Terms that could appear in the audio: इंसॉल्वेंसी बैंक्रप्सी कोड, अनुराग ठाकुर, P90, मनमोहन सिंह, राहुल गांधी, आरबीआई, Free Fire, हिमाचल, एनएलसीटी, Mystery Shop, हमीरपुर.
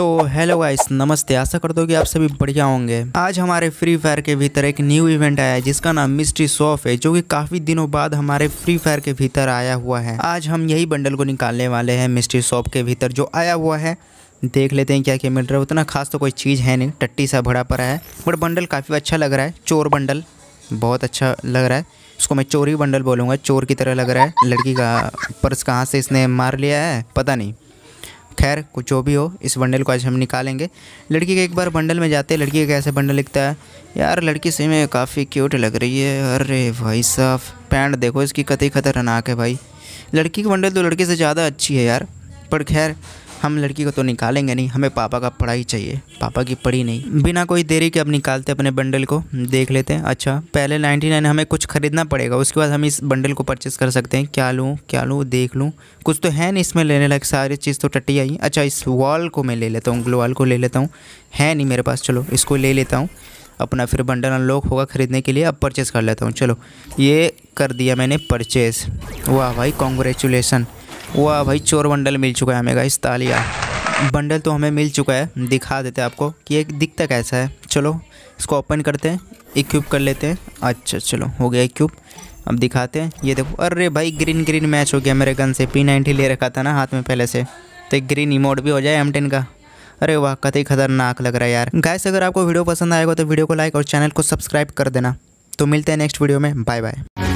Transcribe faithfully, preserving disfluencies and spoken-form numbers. तो hello guys, नमस्ते। आशा करता हूँ कि आप सभी बढ़िया होंगे। आज हमारे फ्री फायर के भीतर एक न्यू इवेंट आया है जिसका नाम मिस्ट्री शॉप है, जो कि काफी दिनों बाद हमारे फ्री फायर के भीतर आया हुआ है। आज हम यही बंडल को निकालने वाले हैं मिस्ट्री शॉप के भीतर जो आया हुआ है। देख लेते हैं क्या क्या मिल रहा है। उतना खास तो कोई चीज़ है नहीं, टट्टी सा भरा पड़ा है, बट बंडल काफ़ी अच्छा लग रहा है। चोर बंडल बहुत अच्छा लग रहा है। इसको मैं चोरी बंडल बोलूँगा, चोर की तरह लग रहा है। लड़की का पर्स कहाँ से इसने मार लिया है पता नहीं। खैर कुछ जो भी हो, इस बंडल को आज हम निकालेंगे। लड़की के एक बार बंडल में जाते हैं, लड़की का ऐसा बंडल लिखता है। यार लड़की सही में काफ़ी क्यूट लग रही है। अरे भाई साहब, पैंट देखो इसकी कतई खतरनाक है भाई। लड़की की बंडल तो लड़के से ज़्यादा अच्छी है यार। पर खैर हम लड़की को तो निकालेंगे नहीं, हमें पापा का पढ़ाई चाहिए। पापा की पढ़ी नहीं। बिना कोई देरी के अब निकालते अपने बंडल को, देख लेते हैं। अच्छा पहले नाइन्टी नाइन हमें कुछ ख़रीदना पड़ेगा, उसके बाद हम इस बंडल को परचेस कर सकते हैं। क्या लूँ क्या लूँ देख लूँ, कुछ तो है नहीं इसमें लेने लायक। सारी चीज़ तो टट्टी आई। अच्छा इस वॉल को मैं ले लेता हूँ, ग्लोवाल को ले लेता हूँ, है नहीं मेरे पास। चलो इसको ले लेता हूँ अपना, फिर बंडल अनलॉक होगा ख़रीदने के लिए। अब परचेस कर लेता हूँ। चलो ये कर दिया मैंने परचेस। वाह भाई कॉन्ग्रेचुलेसन, वाह भाई चोर बंडल मिल चुका है हमें गाइस, तालिया। बंडल तो हमें मिल चुका है, दिखा देते हैं आपको कि एक दिखता कैसा है। चलो इसको ओपन करते हैं, इक्विप कर लेते हैं। अच्छा चलो हो गया इक्विप। अब दिखाते हैं, ये देखो। अरे भाई ग्रीन ग्रीन मैच हो गया मेरे गन से। पी नाइन्टी ले रखा था ना हाथ में पहले से, तो एक ग्रीन इमोट भी हो जाए एम टेन का। अरे वाह कतई खतरनाक लग रहा है यार। गाइस अगर आपको वीडियो पसंद आएगा तो वीडियो को लाइक और चैनल को सब्सक्राइब कर देना। तो मिलते हैं नेक्स्ट वीडियो में, बाय बाय।